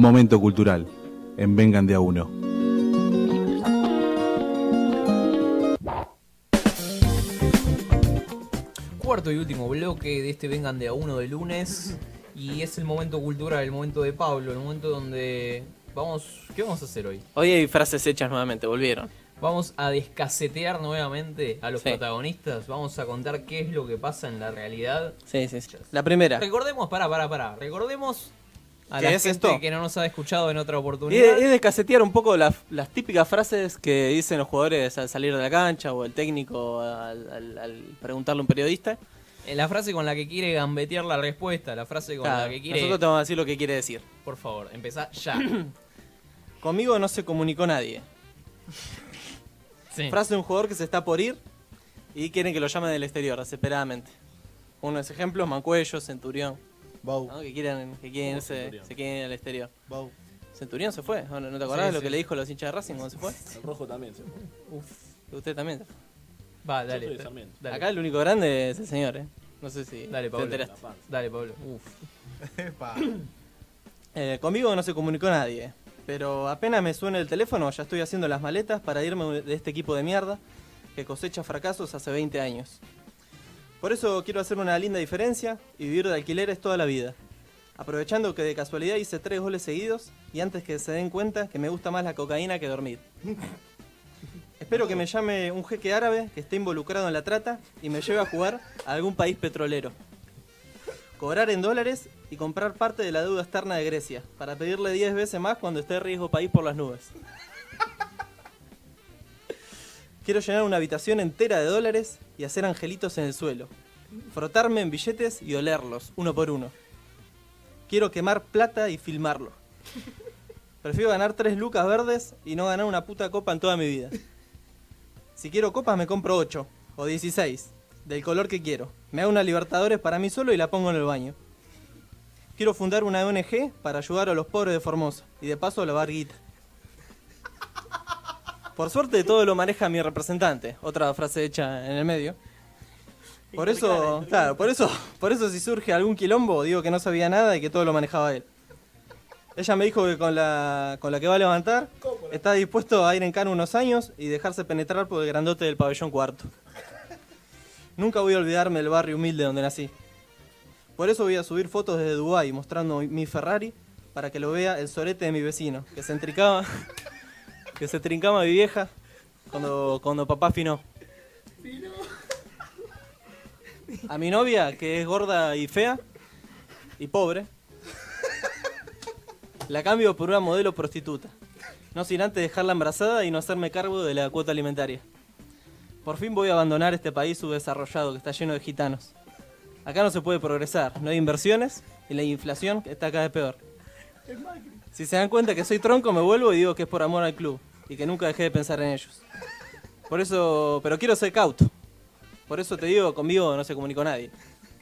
momento cultural en Vengan de a Uno. Cuarto y último bloque de este Vengan de a Uno de lunes. Y es el momento cultural, el momento de Pablo, el momento donde vamos... ¿Qué vamos a hacer hoy? Hoy hay frases hechas nuevamente, volvieron. Vamos a descasetear nuevamente a los protagonistas. Vamos a contar qué es lo que pasa en la realidad. Sí, sí, sí. La primera. Recordemos, recordemos a la gente que no nos ha escuchado en otra oportunidad. Es descasetear un poco las típicas frases que dicen los jugadores al salir de la cancha o el técnico al preguntarle a un periodista. La frase con la que quiere gambetear la respuesta, la frase con la que quiere... Nosotros te vamos a decir lo que quiere decir. Por favor, empezá ya. Conmigo no se comunicó nadie. Sí. Frase de un jugador que se está por ir y quieren que lo llamen del exterior, desesperadamente. Uno de esos ejemplos, Mancuello, Centurión. Bau. ¿No? Que quieren se quieren ir al exterior. Bau. Centurión se fue, ¿no te acordás de lo que le dijo a los hinchas de Racing cuando se fue? El Rojo también se fue. Uf. Usted también. Va, dale, dale. Acá el único grande es el señor, No sé si te enteraste. Dale, Pablo. Uf. Conmigo no se comunicó nadie. Pero apenas me suena el teléfono, ya estoy haciendo las maletas para irme de este equipo de mierda que cosecha fracasos hace 20 años. Por eso quiero hacer una linda diferencia y vivir de alquileres toda la vida. Aprovechando que de casualidad hice 3 goles seguidos y antes que se den cuenta que me gusta más la cocaína que dormir. Espero que me llame un jeque árabe que esté involucrado en la trata y me lleve a jugar a algún país petrolero. Cobrar en dólares y comprar parte de la deuda externa de Grecia para pedirle 10 veces más cuando esté en riesgo país por las nubes. Quiero llenar una habitación entera de dólares y hacer angelitos en el suelo. Frotarme en billetes y olerlos, uno por uno. Quiero quemar plata y filmarlo. Prefiero ganar 3 lucas verdes y no ganar una puta copa en toda mi vida. Si quiero copas me compro 8 o 16. Del color que quiero. Me hago una Libertadores para mí solo y la pongo en el baño. Quiero fundar una ONG para ayudar a los pobres de Formosa. Y de paso lavar guita. Por suerte todo lo maneja mi representante. Otra frase hecha en el medio. Por eso, claro, por eso si surge algún quilombo digo que no sabía nada y que todo lo manejaba él. Ella me dijo que con la que va a levantar está dispuesto a ir en cana unos años y dejarse penetrar por el grandote del pabellón cuarto. Nunca voy a olvidarme del barrio humilde donde nací. Por eso voy a subir fotos desde Dubái mostrando mi Ferrari para que lo vea el sorete de mi vecino, que se trincaba mi vieja cuando papá finó. A mi novia, que es gorda y fea y pobre, la cambio por una modelo prostituta. No sin antes dejarla embarazada y no hacerme cargo de la cuota alimentaria. Por fin voy a abandonar este país subdesarrollado que está lleno de gitanos. Acá no se puede progresar, no hay inversiones y la inflación está cada vez peor. Si se dan cuenta que soy tronco me vuelvo y digo que es por amor al club y que nunca dejé de pensar en ellos. Por eso, pero quiero ser cauto. Por eso te digo, conmigo no se comunicó nadie.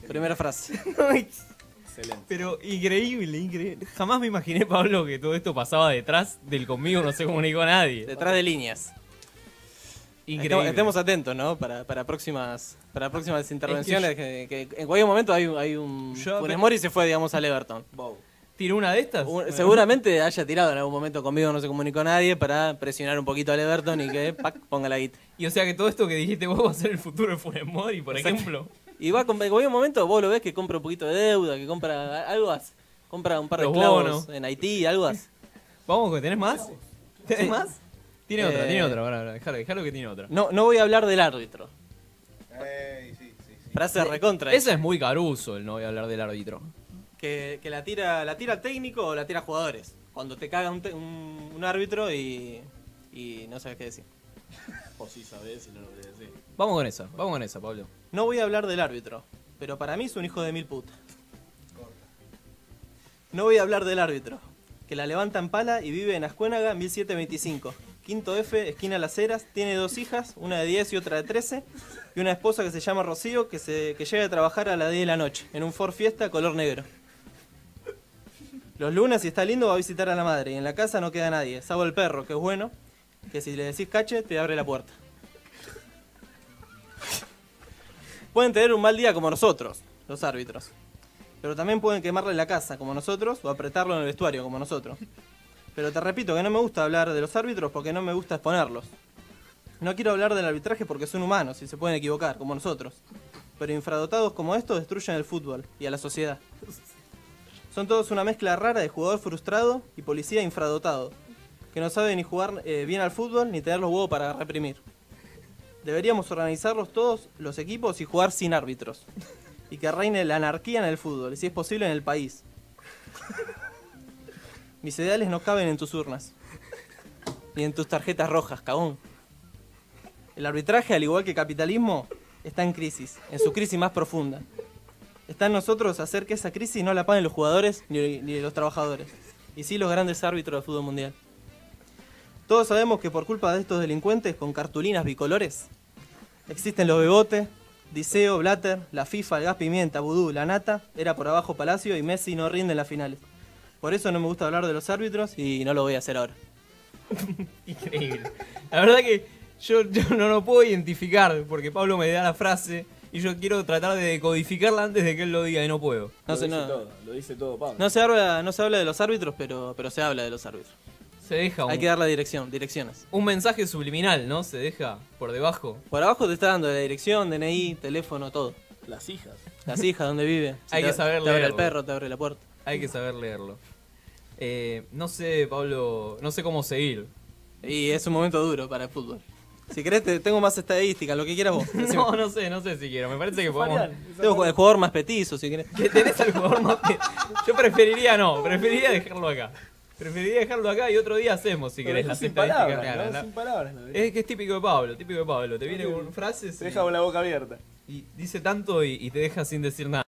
Primera frase. Excelente. Pero increíble. Jamás me imaginé, Pablo, que todo esto pasaba detrás del conmigo no se comunicó nadie. Detrás de líneas. Increíble. Estemos atentos, ¿no? Para próximas intervenciones. Es que en cualquier momento hay un... Funes Mori se fue, digamos, al Everton. Wow. ¿Tiró una de estas? Seguramente haya tirado en algún momento conmigo, no se comunicó nadie, para presionar un poquito al Everton y que pac, ponga la guita. Y o sea que todo esto que dijiste vos va a ser el futuro de Funes Mori, por ejemplo. Y va, en cualquier momento vos lo ves que compra un poquito de deuda, que compra algo así. Compra un par de clavos en Haití, algo así. Vamos, ¿tenés más? ¿Tenés más? Tiene otra, dejalo que tiene otra. No voy a hablar del árbitro. Sí. Frase recontra. Esa es muy Caruso, el no voy a hablar del árbitro. Que la tira al técnico o la tira a jugadores. Cuando te caga un árbitro y no sabes qué decir. O sí sabes y no lo querés decir. Vamos con esa, Pablo. No voy a hablar del árbitro, pero para mí es un hijo de mil putas. No voy a hablar del árbitro, que la levanta en pala y vive en Ascuénaga 1725. Quinto F, esquina Las Heras, tiene 2 hijas, una de 10 y otra de 13, y una esposa que se llama Rocío, que llega a trabajar a las 10 de la noche, en un Ford Fiesta color negro. Los lunes, si está lindo, va a visitar a la madre, y en la casa no queda nadie, salvo el perro, que es bueno, que si le decís cache, te abre la puerta. Pueden tener un mal día como nosotros, los árbitros, Pero también pueden quemarle la casa, como nosotros, o apretarlo en el vestuario, como nosotros. Pero te repito que no me gusta hablar de los árbitros porque no me gusta exponerlos. No quiero hablar del arbitraje porque son humanos y se pueden equivocar, como nosotros. Pero infradotados como estos destruyen el fútbol y a la sociedad. Son todos una mezcla rara de jugador frustrado y policía infradotado, que no sabe ni jugar bien al fútbol ni tener los huevos para reprimir. Deberíamos organizarlos todos los equipos y jugar sin árbitros. Y que reine la anarquía en el fútbol, y si es posible en el país. Mis ideales no caben en tus urnas. Ni en tus tarjetas rojas, cabón. El arbitraje, al igual que el capitalismo, está en crisis, en su crisis más profunda. Está en nosotros hacer que esa crisis no la paguen los jugadores ni los trabajadores. Y sí los grandes árbitros del fútbol mundial. Todos sabemos que por culpa de estos delincuentes con cartulinas bicolores, existen los Bebote, Diceo, Blatter, la FIFA, el gas pimienta, vudú, la nata, era por abajo Palacio y Messi no rinde en las finales. Por eso no me gusta hablar de los árbitros y no lo voy a hacer ahora. Increíble. La verdad que yo no puedo identificar porque Pablo me da la frase y yo quiero tratar de decodificarla antes de que él lo diga y no puedo. Lo dice todo Pablo. No se habla de los árbitros, pero se habla de los árbitros. Se deja hay que dar la dirección, direcciones. Un mensaje subliminal, ¿no? Se deja por debajo. Por abajo te está dando la dirección, DNI, teléfono, todo. Las hijas. Las hijas, dónde vive. Si hay que saber leerlo. Te abre el perro, te abre la puerta. Hay que saber leerlo. No sé, Pablo, no sé cómo seguir. Y es un momento duro para el fútbol. Si querés, tengo más estadísticas, lo que quieras vos. No sé si quiero. Me parece que podemos... Tengo el jugador más petizo, si querés. ¿Tenés al jugador más petizo? Yo preferiría dejarlo acá. Preferiría dejarlo acá y otro día hacemos, si querés, las estadísticas reales. ¿No? Sin palabras, ¿no? Es que es típico de Pablo. Te viene con frases... Te deja con la boca abierta. Y dice tanto y te deja sin decir nada.